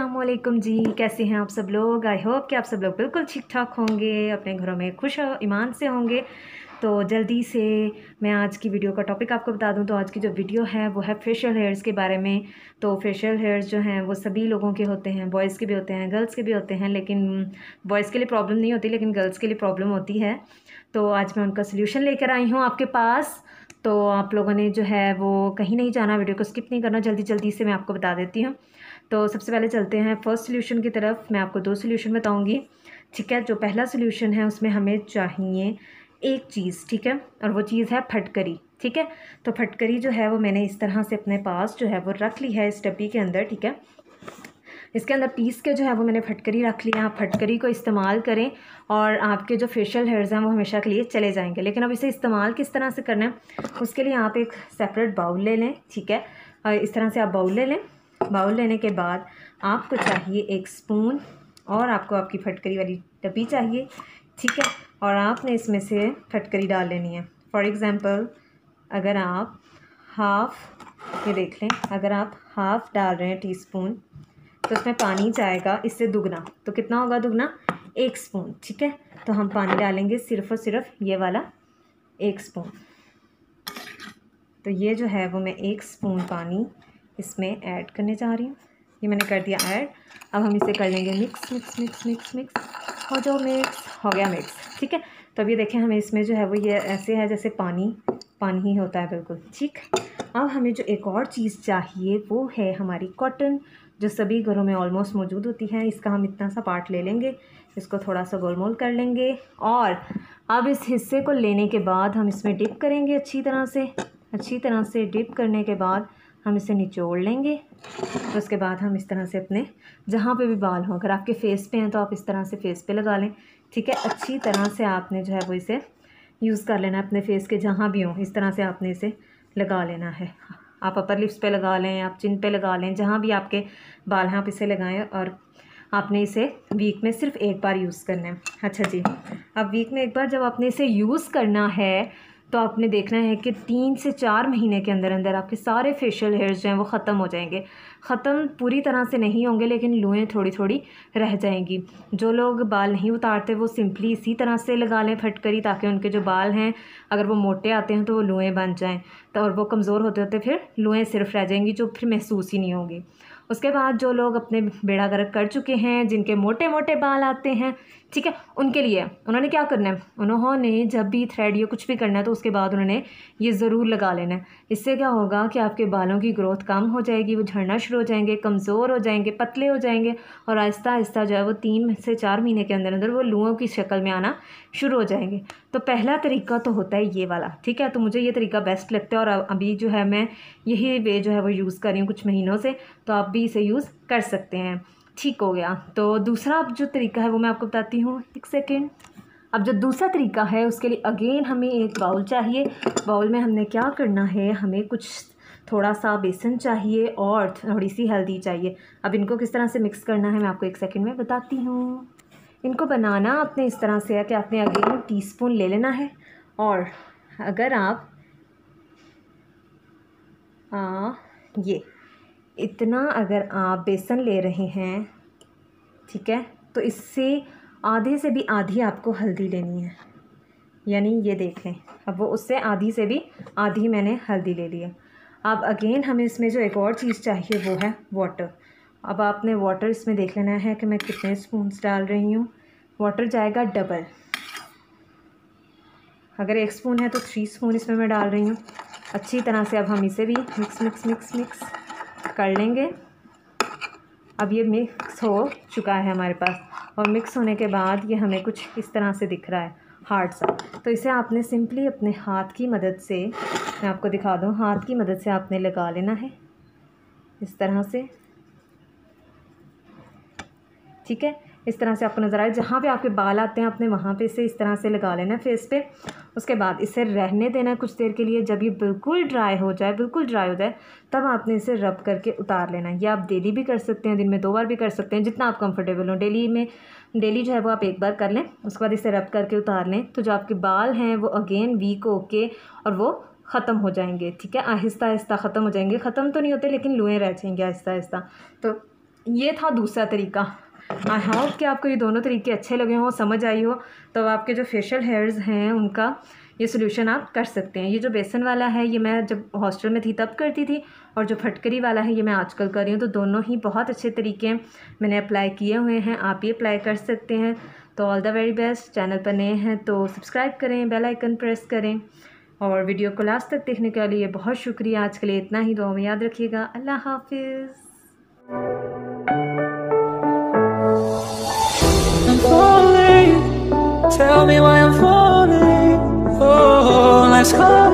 अस्सलामुअलैकुम जी, कैसे हैं आप सब लोग। आई होप कि आप सब लोग बिल्कुल ठीक ठाक होंगे, अपने घरों में खुश ईमान से होंगे। तो जल्दी से मैं आज की वीडियो का टॉपिक आपको बता दूं। तो आज की जो वीडियो है वो है फेशियल हेयर्स के बारे में। तो फेशियल हेयर्स जो हैं वो सभी लोगों के होते हैं, बॉयज़ के भी होते हैं, गर्ल्स के भी होते हैं, लेकिन बॉयज़ के लिए प्रॉब्लम नहीं होती लेकिन गर्ल्स के लिए प्रॉब्लम होती है। तो आज मैं उनका सोल्यूशन लेकर आई हूँ आपके पास। तो आप लोगों ने जो है वो कहीं नहीं जाना, वीडियो को स्किप नहीं करना, जल्दी जल्दी से मैं आपको बता देती हूँ। तो सबसे पहले चलते हैं फर्स्ट सोल्यूशन की तरफ। मैं आपको दो सोल्यूशन बताऊंगी, ठीक है। जो पहला सोल्यूशन है उसमें हमें चाहिए एक चीज़, ठीक है, और वो चीज़ है फटकरी, ठीक है। तो फटकरी जो है वो मैंने इस तरह से अपने पास जो है वो रख ली है इस डब्बी के अंदर, ठीक है। इसके अंदर पीस के जो है वो मैंने फटकरी रख लिया। आप फटकरी को इस्तेमाल करें और आपके जो फेशियल हेयर्स हैं वो हमेशा के लिए चले जाएंगे। लेकिन अब इसे इस्तेमाल किस तरह से करना है उसके लिए आप एक सेपरेट बाउल ले लें, ठीक है। और इस तरह से आप बाउल ले लें। बाउल लेने के बाद आपको चाहिए एक स्पून और आपको आपकी फटकरी वाली डब्बी चाहिए, ठीक है। और आपने इसमें से फटकरी डाल लेनी है। फॉर एग्ज़ाम्पल अगर आप हाफ़, ये देख लें, अगर आप हाफ़ डाल रहे हैं टीस्पून तो उसमें पानी जाएगा इससे दुगना। तो कितना होगा दुगना? एक स्पून, ठीक है। तो हम पानी डालेंगे सिर्फ़ और सिर्फ ये वाला एक स्पून। तो ये जो है वो मैं एक स्पून पानी इसमें ऐड करने जा रही हूँ। ये मैंने कर दिया ऐड। अब हम इसे कर लेंगे mix mix mix mix mix. और जो मिक्स हो गया मिक्स, ठीक है। तो अब ये देखें हमें इसमें जो है वो ये ऐसे है जैसे पानी पानी ही होता है बिल्कुल, ठीक। अब हमें जो एक और चीज़ चाहिए वो है हमारी कॉटन, जो सभी घरों में ऑलमोस्ट मौजूद होती है। इसका हम इतना सा पार्ट ले लेंगे, इसको थोड़ा सा गोलमोल कर लेंगे। और अब इस हिस्से को लेने के बाद हम इसमें डिप करेंगे अच्छी तरह से। अच्छी तरह से डिप करने के बाद हम इसे निचोड़ लेंगे। तो उसके बाद हम इस तरह से अपने जहाँ पे भी बाल हों, अगर आपके फेस पे हैं तो आप इस तरह से फेस पे लगा लें, ठीक है। अच्छी तरह से आपने जो है वो इसे यूज़ कर लेना है अपने फेस के जहाँ भी हों। इस तरह से आपने इसे लगा लेना है। आप अपर लिप्स पे लगा लें, आप चिन पे लगा लें, जहाँ भी आपके बाल हैं आप इसे लगाएँ। और आपने इसे वीक में सिर्फ एक बार यूज़ करना है। अच्छा जी, अब वीक में एक बार जब आपने इसे यूज़ करना है तो आपने देखना है कि 3 से 4 महीने के अंदर अंदर आपके सारे फेशियल हेयर्स जो हैं वो ख़त्म हो जाएंगे। ख़त्म पूरी तरह से नहीं होंगे लेकिन लुएँ थोड़ी थोड़ी रह जाएंगी। जो लोग बाल नहीं उतारते वो सिंपली इसी तरह से लगा लें फटकरी, ताकि उनके जो बाल हैं अगर वो मोटे आते हैं तो वो लुएँ बन जाएँ। तो और वो कमज़ोर होते होते फिर लुएँ सिर्फ रह जाएंगी जो फिर महसूस ही नहीं होंगी। उसके बाद जो लोग अपने बेड़ा गर्क कर चुके हैं, जिनके मोटे मोटे बाल आते हैं, ठीक है, उनके लिए उन्होंने क्या करना है, उन्होंने जब भी थ्रेड या कुछ भी करना है तो उसके बाद उन्होंने ये ज़रूर लगा लेना है। इससे क्या होगा कि आपके बालों की ग्रोथ कम हो जाएगी, वो झड़ना शुरू हो जाएंगे, कमज़ोर हो जाएंगे, पतले हो जाएंगे। और आहिस्ता आहिस्ता जो है वो 3 से 4 महीने के अंदर अंदर वो लुओं की शक्ल में आना शुरू हो जाएंगे। तो पहला तरीका तो होता है ये वाला, ठीक है। तो मुझे ये तरीका बेस्ट लगता है और अभी जो है मैं यही वे जो है वो यूज़ कर रही हूँ कुछ महीनों से। तो आप भी इसे यूज़ कर सकते हैं, ठीक हो गया। तो दूसरा जो तरीका है वो मैं आपको बताती हूँ, एक सेकेंड। अब जो दूसरा तरीका है उसके लिए अगेन हमें एक बाउल चाहिए। बाउल में हमने क्या करना है, हमें कुछ थोड़ा सा बेसन चाहिए और थोड़ी सी हल्दी चाहिए। अब इनको किस तरह से मिक्स करना है मैं आपको एक सेकंड में बताती हूँ। इनको बनाना आपने इस तरह से है कि आपने अगेन टीस्पून ले लेना है। और अगर आप ये इतना अगर आप बेसन ले रहे हैं, ठीक है, तो इससे आधे से भी आधी आपको हल्दी लेनी है। यानी ये देख लें, अब वो उससे आधी से भी आधी मैंने हल्दी ले ली है। अब अगेन हमें इसमें जो एक और चीज़ चाहिए वो है वाटर। अब आपने वाटर इसमें देख लेना है कि मैं कितने स्पून्स डाल रही हूँ। वाटर जाएगा डबल, अगर 1 स्पून है तो 3 स्पून इसमें मैं डाल रही हूँ। अच्छी तरह से अब हम इसे भी मिक्स मिक्स मिक्स मिक्स कर लेंगे। अब ये मिक्स हो चुका है हमारे पास। और मिक्स होने के बाद ये हमें कुछ इस तरह से दिख रहा है, हार्ड सा। तो इसे आपने सिंपली अपने हाथ की मदद से, मैं आपको दिखा दूँ, हाथ की मदद से आपने लगा लेना है इस तरह से, ठीक है। इस तरह से आपको नज़र आए जहाँ पे आपके बाल आते हैं आपने वहाँ पे इसे इस तरह से लगा लेना फेस पे। उसके बाद इसे रहने देना कुछ देर के लिए। जब ये बिल्कुल ड्राई हो जाए, बिल्कुल ड्राई हो जाए, तब आपने इसे रब करके उतार लेना है। ये आप डेली भी कर सकते हैं, दिन में 2 बार भी कर सकते हैं, जितना आप कंफर्टेबल हों। डेली जो है वो आप एक बार कर लें, उसके बाद इसे रब करके उतार लें। तो जो आपके बाल हैं वो अगेन वीक होके और वो ख़त्म हो जाएंगे, ठीक है। आहिस्ता आहिस्ता ख़त्म हो जाएंगे। ख़त्म तो नहीं होते लेकिन लुएँ रह जाएंगे आहिस्ता आहिस्ता। तो ये था दूसरा तरीका। आई होप कि आपको ये दोनों तरीके अच्छे लगे हों, समझ आई हो, तो आपके जो फेशियल हेयर्स हैं उनका ये सोल्यूशन आप कर सकते हैं। ये जो बेसन वाला है ये मैं जब हॉस्टल में थी तब करती थी, और जो फटकरी वाला है ये मैं आजकल कर रही हूँ। तो दोनों ही बहुत अच्छे तरीके मैंने अप्लाई किए हुए हैं, आप ये अप्लाई कर सकते हैं। तो all the very best. Channel पर नए हैं तो सब्सक्राइब करें, बेल आइकन प्रेस करें, और वीडियो को लास्ट तक देखने के लिए बहुत शुक्रिया। आज के लिए इतना ही, दुआ में याद रखिएगा। अल्लाह हाफिज़।